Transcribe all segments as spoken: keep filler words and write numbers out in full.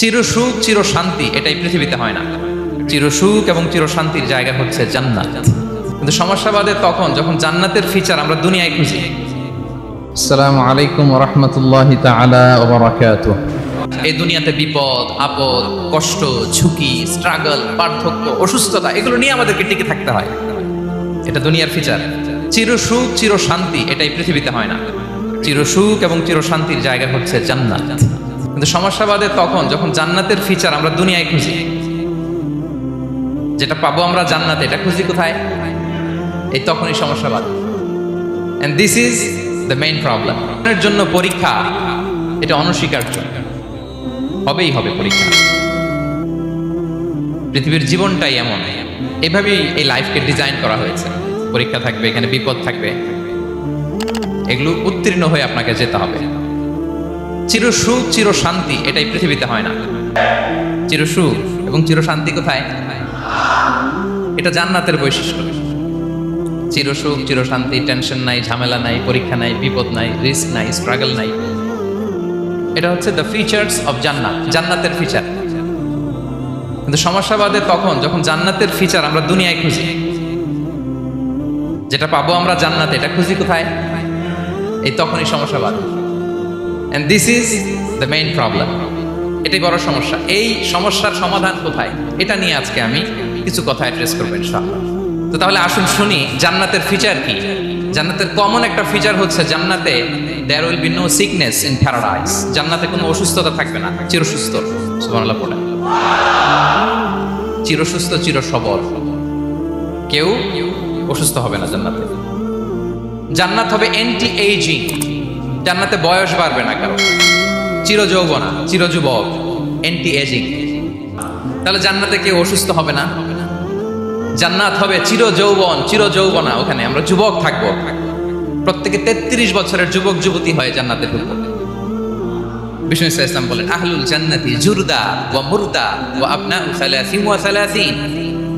চিরসুখ চিরশান্তি এটা এই পৃথিবীতে হয় না। চিরসুখ এবং চিরশান্তির জায়গা হচ্ছে জান্নাত। কিন্তু সমস্যাবাদে তখন যখন জান্নাতের ফিচার আমরা দুনিয়ায় খুঁজি। আসসালামু আলাইকুম ওয়া রাহমাতুল্লাহি তাআলা ওয়া বারাকাতুহু। এই দুনিয়াতে বিপদ আপদ কষ্ট ঝুঁকি স্ট্রাগল পার্থক্য অসুস্থতা এগুলো নিয়ে আমাদেরকে টিকে থাকতে হয়, এটা দুনিয়ার ফিচার। চিরসুখ চিরশান্তি এটা এই পৃথিবীতে হয় না। চিরসুখ এবং চিরশান্তির জায়গা হচ্ছে জান্নাত। কিন্তু সমস্যাবাদে তখন যখন জান্নাতের ফিচার আমরা দুনিয়ায় খুঁজি, যেটা পাবো আমরা জান্নাতে এটা খুঁজি কোথায়? এই তখনই সমস্যাবাদ। And this is the main problem. এর জন্য পরীক্ষা এটা অনস্বীকার্য, হবেই হবে পরীক্ষা। পৃথিবীর জীবনটাই এমন, এভাবেই এই লাইফকে ডিজাইন করা হয়েছে। পরীক্ষা থাকবে, এখানে বিপদ থাকবে, এগুলো উত্তীর্ণ হয়ে আপনাকে যেতে হবে। চিরসুখ চিরশান্তি এটা এই পৃথিবীতে হয় না। চিরসুখ এবং চিরশান্তি কোথায়? এটা জান্নাতের বৈশিষ্ট্য। চিরসুখ চিরশান্তি, টেনশন নাই, ঝামেলা নাই, পরীক্ষা নাই, বিপদ নাই, রিস্ক নাই, স্ট্রাগল নাই। এটা হচ্ছে দ্য ফিচার্স অফ জান্নাত, জান্নাতের ফিচার। কিন্তু সমস্যাবাদে তখন যখন জান্নাতের ফিচার আমরা দুনিয়ায় খুঁজি, যেটা পাবো আমরা জান্নাতে এটা খুঁজি কোথায়? এই তখনই সমস্যাবাদ। And this is the main problem. এটাই বড় সমস্যা। এই সমস্যার সমাধান কোথায়, এটা নিয়ে আজকে আমি কিছু কথা অ্যাড্রেস করব ইনশাআল্লাহ। তো তাহলে আসুন শুনি জান্নাতের ফিচার কি। জান্নাতের কমন একটা ফিচার হচ্ছে জান্নাতে there will be no sickness in paradise. জান্নাতে কোনো অসুস্থতা থাকবে না। চিরসুস্থ, সুবহানাল্লাহ বলেন, চিরসুস্থ চিরসবল, কেউ অসুস্থ হবে না জান্নাতে। জান্নাত হবে অ্যান্টি এজিং। জান্নাতে বয়স বাড়বে না কারো। চিরযৌবনা, চিরযুবক, অ্যান্টি এজিং। তাহলে জান্নাতে কেউ অসুস্থ হবে না। জান্নাত হবে চিরযৌবন চিরযৌবনা। ওখানে আমরা যুবক থাকবো, প্রত্যেকে তেত্রিশ বছরের যুবক যুবতী হয় জান্নাতে ঢুকবো। বিষ্ণু ইসা ইসলাম বলেন, আহলুল জান্নাতি জুরদা ওয়া মুরদা ওয়া আবনাউ সালাসিন ওয়া সালাসিন।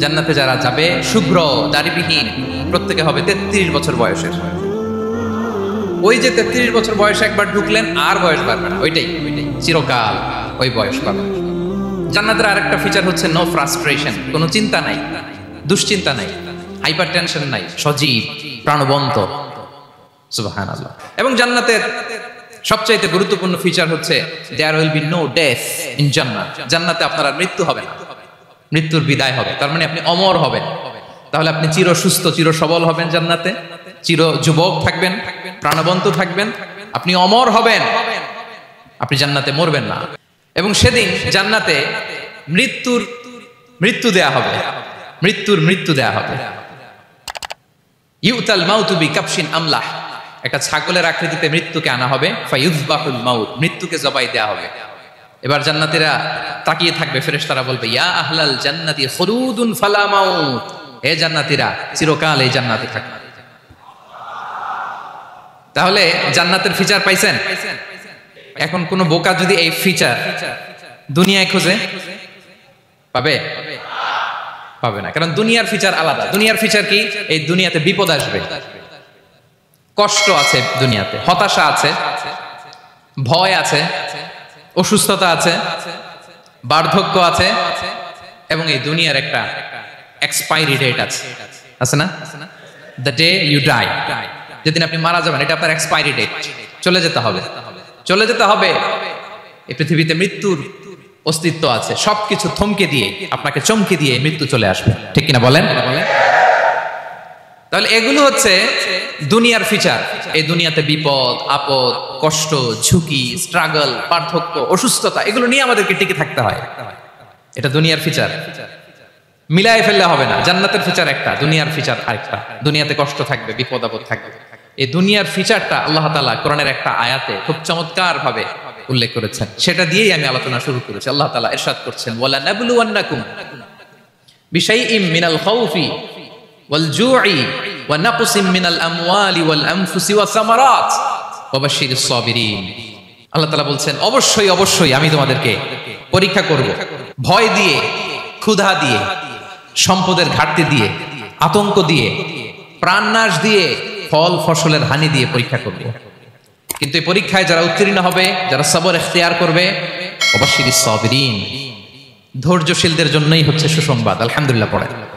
জান্নাতে যারা যাবে শুভ্র দাড়িবিহীন, প্রত্যেকে হবে তেত্রিশ বছর বয়সের। ওই যে তেত্রিশ বছর বয়সে একবার ঢুকলেন আর বয়স বাড়বে না, ওইটাই চিরকাল ওই বয়স বাড়বে। জান্নাতের আরেকটা ফিচার হচ্ছে নো ফ্রাস্ট্রেশন, কোনো চিন্তা নাই, দুশ্চিন্তা নাই, হাইপার টেনশন নাই, সজীব প্রাণবন্ত, সুবহানাল্লাহ। এবং জান্নাতের সবচাইতে গুরুত্বপূর্ণ ফিচার হচ্ছে there will be no death in জান্নাত। জান্নাতে আপনার আর মৃত্যু হবে না, মৃত্যুর বিদায় হবে। তার মানে আপনি অমর হবেন। তাহলে আপনি চির সুস্থ চির সবল হবেন জান্নাতে, চির যুবক থাকবেন, প্রাণবন্ত থাকবেন, আপনি অমর হবেন, আপনি জান্নাতে মরবেন না। এবং সেদিন জান্নাতে মৃত্যুর মৃত্যু দেয়া হবে, মৃত্যুর মৃত্যু দেয়া হবে। ইউতাল মাউতু বিকাবশিন আমলাহ, একটা ছাগলের আকৃতিতে মৃত্যুকে আনা হবে। ফায়ুযবাহুল মাউত, মৃত্যুকে জবাই দেয়া হবে। এবার জান্নাতীরা তাকিয়ে থাকবে, ফেরেশতারা বলবে, ইয়া আহলাল জান্নাতি খুলুদুন ফালা মাউত। এ জান্নাতীরা চিরকাল এই জান্নাতে থাকবে। তাহলে জান্নাতের ফিচার পাইছেন। এখন কোন বোকা যদি এই ফিচার দুনিয়ায় খোঁজে, পাবে পাবে না। কারণ দুনিয়ার ফিচার আলাদা। দুনিয়ার ফিচার কি? এই দুনিয়াতে বিপদ আসবে, কষ্ট আছে দুনিয়াতে, হতাশা আছে, ভয় আছে, অসুস্থতা আছে, বার্ধক্য আছে, এবং এই দুনিয়ার একটা এক্সপায়ারি ডেট আছে, আছে না? দ্য ডে ইউ ডাই, যেদিন আপনি মারা যাবেন এটা আপনার এক্সপায়ারি ডেট, চলে যেতে হবে, চলে যেতে হবে। এই পৃথিবীতে মৃত্যুর অস্তিত্ব আছে, সবকিছু থমকে দিয়ে আপনাকে চমকে দিয়ে মৃত্যু চলে আসবে, ঠিক কিনা বলেন? তাহলে এগুলো হচ্ছে দুনিয়ার ফিচার। এই দুনিয়াতে বিপদ আপদ কষ্ট ঝুঁকি স্ট্রাগল পার্থক্য অসুস্থতা এগুলো নিয়ে আমাদেরকে টিকে থাকতে হয়, এটা দুনিয়ার ফিচার। মিলায় ফেললে হবে না। জান্নাতের ফিচার একটা, দুনিয়ার ফিচার আরেকটা। দুনিয়াতে কষ্ট থাকবে, বিপদ আপদ থাকবে। এই দুনিয়ার ফিচারটা আল্লাহ তাআলা কোরআনের একটা আয়াতে খুব চমৎকার ভাবে উল্লেখ করেছেন, সেটা দিয়েই আমি আলোচনা শুরু করেছি। আল্লাহ তাআলা ইরশাদ করছেন, ওয়ালা নাবলুওয়ান্নাকুম বিশাইইম মিনাল খাউফি ওয়াল জুই ওয়া নাকসিম মিনাল আমওয়ালি ওয়াল আনফুসি ওয়াস সামারাত ওয়া বাশশিরিস সাবিরিন। আল্লাহ তাআলা বলছেন, অবশ্যই অবশ্যই আমি তোমাদেরকে পরীক্ষা করব, ভয় দিয়ে, ক্ষুধা দিয়ে, সম্পদের ঘাটতি দিয়ে, আতঙ্ক দিয়ে, প্রাণনাশ দিয়ে, ফল ফসলের হানি দিয়ে পরীক্ষা করব। কিন্তু এই পরীক্ষায় যারা উত্তীর্ণ হবে, যারা সবর এখতিয়ার করবে, ওয়াবাশশিরিস সাবিরিন, ধৈর্যশীলদের জন্যই হচ্ছে সুসংবাদ। আলহামদুলিল্লাহ পড়ে।